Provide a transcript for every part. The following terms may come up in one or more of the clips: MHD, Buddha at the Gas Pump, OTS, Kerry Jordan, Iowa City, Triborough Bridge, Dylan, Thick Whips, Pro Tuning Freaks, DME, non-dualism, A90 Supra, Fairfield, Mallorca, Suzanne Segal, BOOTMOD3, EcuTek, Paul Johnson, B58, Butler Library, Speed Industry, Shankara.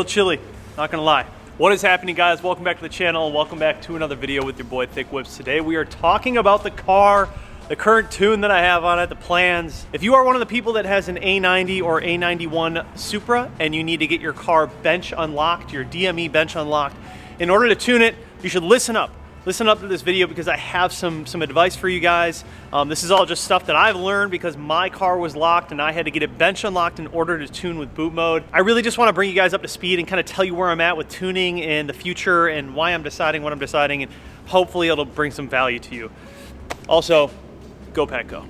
little chilly, not gonna lie. What is happening, guys? Welcome back to the channel and welcome back to another video with your boy Thick Whips. Today we are talking about the car, the current tune that I have on it, the plans. If you are one of the people that has an A90 or A91 Supra and you need to get your car bench unlocked, your DME bench unlocked, in order to tune it, you should listen up. Listen up to this video because I have some advice for you guys. This is all just stuff that I've learned because my car was locked and I had to get it bench unlocked in order to tune with boot mode. I really just want to bring you guys up to speed and kind of tell you where I'm at with tuning and the future and why I'm deciding what I'm deciding, and hopefully it'll bring some value to you. Also, go Pack Go.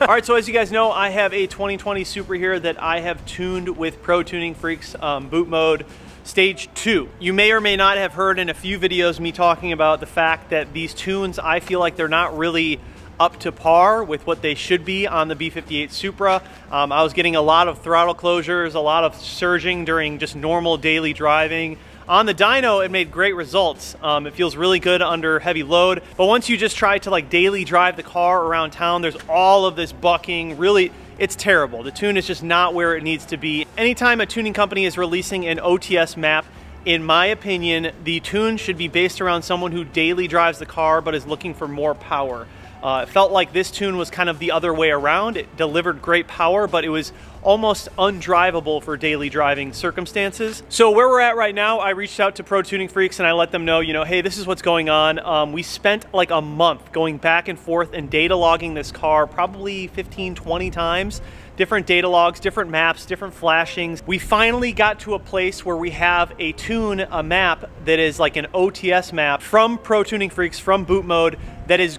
All right, so as you guys know, I have a 2020 Supra here that I have tuned with Pro Tuning Freaks boot mode. Stage 2. You may or may not have heard in a few videos me talking about the fact that these tunes, I feel like they're not really up to par with what they should be on the B58 Supra. I was getting a lot of throttle closures, a lot of surging during just normal daily driving. On the dyno, it made great results. It feels really good under heavy load, but once you just try to like daily drive the car around town, there's all of this bucking. Really, it's terrible. The tune is just not where it needs to be. Anytime a tuning company is releasing an OTS map, in my opinion, the tune should be based around someone who daily drives the car but is looking for more power. It felt like this tune was kind of the other way around. It delivered great power, but it was almost undrivable for daily driving circumstances. So where we're at right now, I reached out to Pro Tuning Freaks and I let them know, you know, hey, this is what's going on. We spent like a month going back and forth and data logging this car probably 15, 20 times. Different data logs, different maps, different flashings. We finally got to a place where we have a tune, a map that is like an OTS map from Pro Tuning Freaks, from boot mode, that is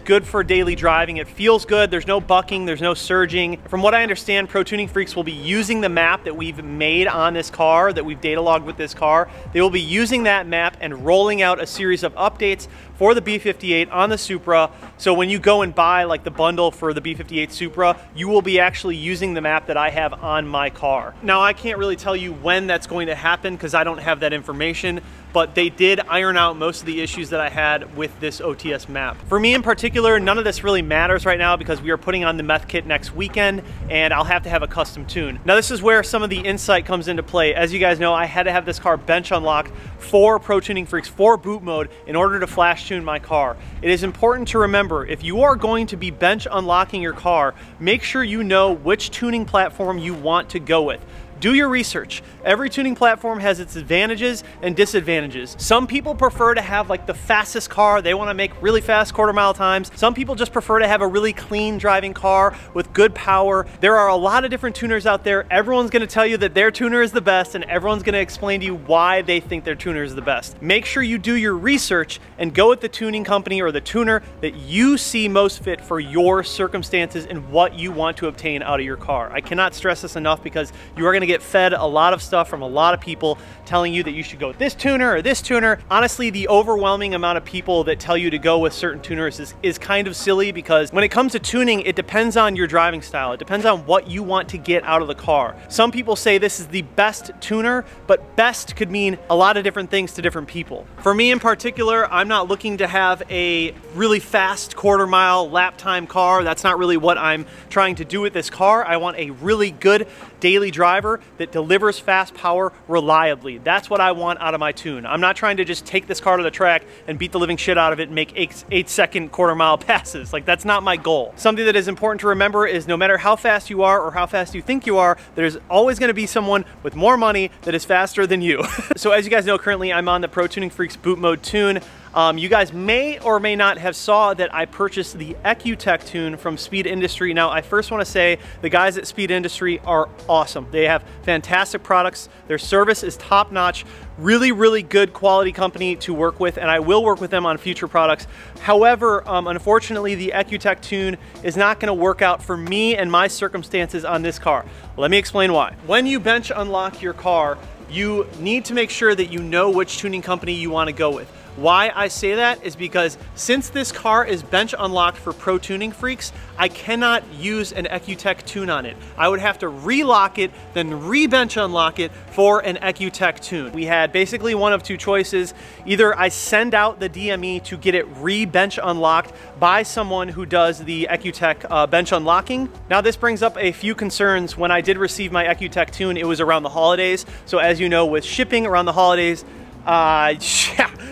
good for daily driving. It feels good, there's no bucking, there's no surging. From what I understand, Pro Tuning Freaks will be using the map that we've made on this car, that we've data logged with this car. They will be using that map and rolling out a series of updates for the B58 on the Supra. So when you go and buy like the bundle for the B58 Supra, you will be actually using the map that I have on my car. Now, I can't really tell you when that's going to happen because I don't have that information, but they did iron out most of the issues that I had with this OTS map. For me in particular, none of this really matters right now because we are putting on the meth kit next weekend and I'll have to have a custom tune. Now, this is where some of the insight comes into play. As you guys know, I had to have this car bench unlocked for Pro Tuning Freaks, for boot mode, in order to flash tune my car. It is important to remember, if you are going to be bench unlocking your car, make sure you know which tuning platform you want to go with. Do your research. Every tuning platform has its advantages and disadvantages. Some people prefer to have like the fastest car. They want to make really fast quarter mile times. Some people just prefer to have a really clean driving car with good power. There are a lot of different tuners out there. Everyone's going to tell you that their tuner is the best and everyone's going to explain to you why they think their tuner is the best. Make sure you do your research and go with the tuning company or the tuner that you see most fit for your circumstances and what you want to obtain out of your car. I cannot stress this enough because you are going to get fed a lot of stuff from a lot of people telling you that you should go with this tuner or this tuner. Honestly, the overwhelming amount of people that tell you to go with certain tuners is kind of silly because when it comes to tuning, it depends on your driving style. It depends on what you want to get out of the car. Some people say this is the best tuner, but best could mean a lot of different things to different people. For me in particular, I'm not looking to have a really fast quarter mile lap time car. That's not really what I'm trying to do with this car. I want a really good daily driver that delivers fast power reliably. That's what I want out of my tune. I'm not trying to just take this car to the track and beat the living shit out of it and make eight second quarter mile passes. Like, that's not my goal. Something that is important to remember is no matter how fast you are or how fast you think you are, there's always gonna be someone with more money that is faster than you. So as you guys know, currently I'm on the Pro Tuning Freaks boot mode tune. You guys may or may not have saw that I purchased the EcuTek tune from Speed Industry. Now, I first want to say the guys at Speed Industry are awesome. They have fantastic products. Their service is top-notch. Really, really good quality company to work with, and I will work with them on future products. However, unfortunately, the EcuTek tune is not going to work out for me and my circumstances on this car. Let me explain why. When you bench unlock your car, you need to make sure that you know which tuning company you want to go with. Why I say that is because since this car is bench unlocked for Pro Tuning Freaks, I cannot use an EcuTek tune on it. I would have to relock it, then re-bench unlock it for an EcuTek tune. We had basically one of two choices. Either I send out the DME to get it re-bench unlocked by someone who does the EcuTek bench unlocking. Now this brings up a few concerns. When I did receive my EcuTek tune, it was around the holidays. So as you know, with shipping around the holidays,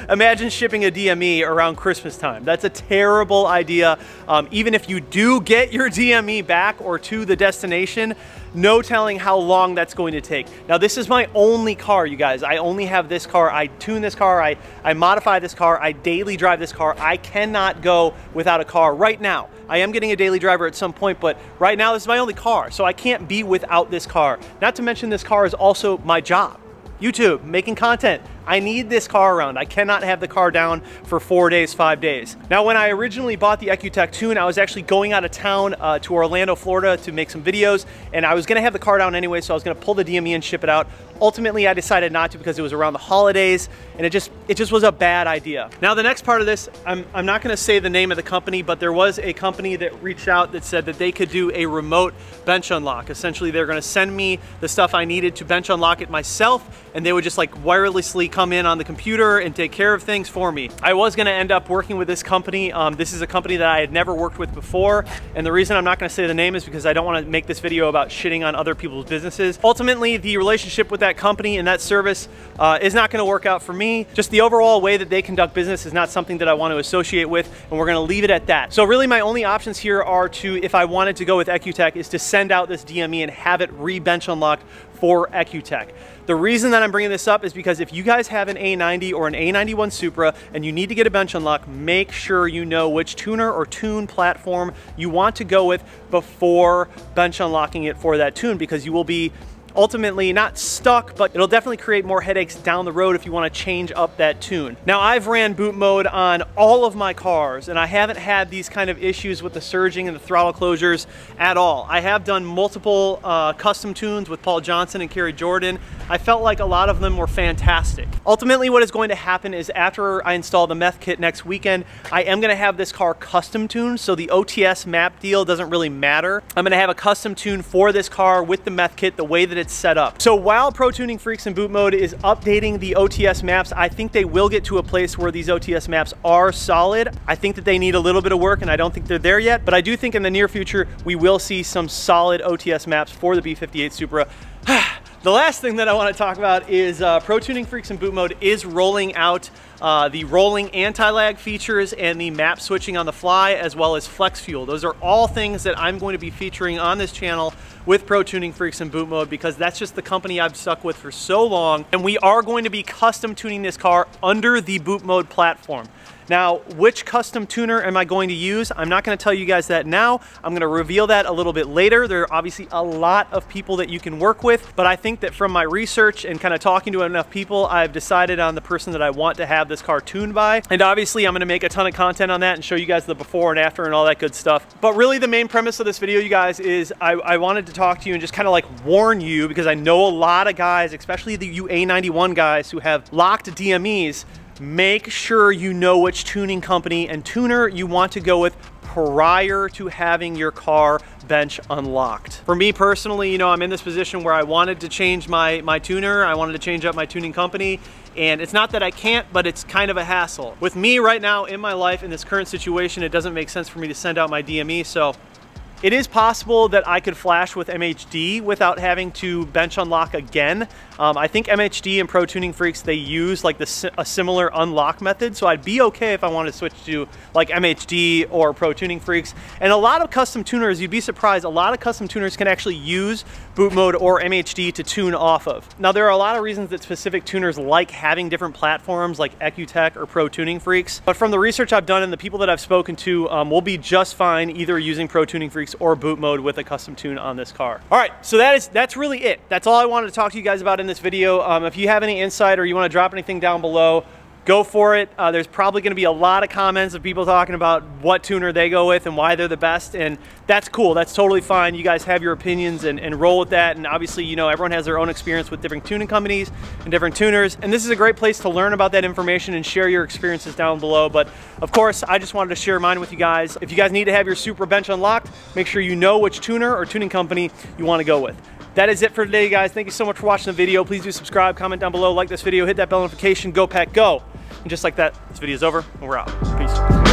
imagine shipping a DME around Christmas time. That's a terrible idea. Even if you do get your DME back or to the destination, no telling how long that's going to take. Now this is my only car, you guys. I only have this car. I tune this car, I modify this car, I daily drive this car. I cannot go without a car right now. I am getting a daily driver at some point, but right now this is my only car, so I can't be without this car. Not to mention this car is also my job. YouTube, making content. I need this car around. I cannot have the car down for 4 days, 5 days. Now, when I originally bought the EcuTek Tune, I was actually going out of town to Orlando, Florida to make some videos, and I was gonna have the car down anyway, so I was gonna pull the DME and ship it out. Ultimately, I decided not to because it was around the holidays, and it just was a bad idea. Now, the next part of this, I'm not gonna say the name of the company, but there was a company that reached out that said that they could do a remote bench unlock. Essentially, they're gonna send me the stuff I needed to bench unlock it myself, and they would just like wirelessly come in on the computer and take care of things for me. I was gonna end up working with this company. This is a company that I had never worked with before, and the reason I'm not gonna say the name is because I don't wanna make this video about shitting on other people's businesses. Ultimately, the relationship with that company and that service is not gonna work out for me. Just the overall way that they conduct business is not something that I want to associate with, and we're gonna leave it at that. So really my only options here are to, if I wanted to go with EcuTek, is to send out this DME and have it re-bench unlocked for EcuTek. The reason that I'm bringing this up is because if you guys have an A90 or an A91 Supra and you need to get a bench unlock, make sure you know which tuner or tune platform you want to go with before bench unlocking it for that tune, because you will be ultimately not stuck, but it'll definitely create more headaches down the road if you want to change up that tune. Now, I've ran boot mode on all of my cars, and I haven't had these kind of issues with the surging and the throttle closures at all. I have done multiple custom tunes with Paul Johnson and Kerry Jordan. I felt like a lot of them were fantastic. Ultimately, what is going to happen is after I install the meth kit next weekend, I am going to have this car custom tuned, so the OTS map deal doesn't really matter. I'm going to have a custom tune for this car with the meth kit, the way that it's set up. So while Pro Tuning Freaks and Boot Mode is updating the OTS maps, I think they will get to a place where these OTS maps are solid. I think that they need a little bit of work, and I don't think they're there yet, but I do think in the near future we will see some solid OTS maps for the B58 Supra. The last thing that I want to talk about is Pro Tuning Freaks and Boot Mode is rolling out the rolling anti-lag features and the map switching on the fly, as well as flex fuel. Those are all things that I'm going to be featuring on this channel with Pro Tuning Freaks and Boot Mode, because that's just the company I've stuck with for so long. And we are going to be custom tuning this car under the Boot Mode platform. Now, which custom tuner am I going to use? I'm not gonna tell you guys that now. I'm gonna reveal that a little bit later. There are obviously a lot of people that you can work with, but I think that from my research and kind of talking to enough people, I've decided on the person that I want to have this car tuned by. And obviously I'm gonna make a ton of content on that and show you guys the before and after and all that good stuff. But really the main premise of this video, you guys, is I wanted to talk to you and just kind of like warn you, because I know a lot of guys, especially the UA91 guys who have locked DMEs, make sure you know which tuning company and tuner you want to go with prior to having your car bench unlocked. For me personally, you know, I'm in this position where I wanted to change my tuner, I wanted to change up my tuning company, and it's not that I can't, but it's kind of a hassle. With me right now in my life, in this current situation, it doesn't make sense for me to send out my DME, so it is possible that I could flash with MHD without having to bench unlock again. I think MHD and Pro Tuning Freaks, they use like a similar unlock method, so I'd be okay if I wanted to switch to like MHD or Pro Tuning Freaks. And a lot of custom tuners, you'd be surprised, a lot of custom tuners can actually use boot mode or MHD to tune off of. Now, there are a lot of reasons that specific tuners like having different platforms like EcuTek or Pro Tuning Freaks, but from the research I've done and the people that I've spoken to, we'll be just fine either using Pro Tuning Freaks or boot mode with a custom tune on this car. All right, so that's really it. That's all I wanted to talk to you guys about in this video. If you have any insight or you want to drop anything down below, Go for it. There's probably going to be a lot of comments of people talking about what tuner they go with and why they're the best, and that's cool. That's totally fine. You guys have your opinions and roll with that, and obviously, you know, everyone has their own experience with different tuning companies and different tuners, and this is a great place to learn about that information and share your experiences down below. But of course, I just wanted to share mine with you guys. If you guys need to have your Supra bench unlocked, make sure you know which tuner or tuning company you want to go with. That is it for today, guys. Thank you so much for watching the video. Please do subscribe, comment down below, like this video, hit that bell notification, go Pack, go. And just like that, this video is over and we're out. Peace.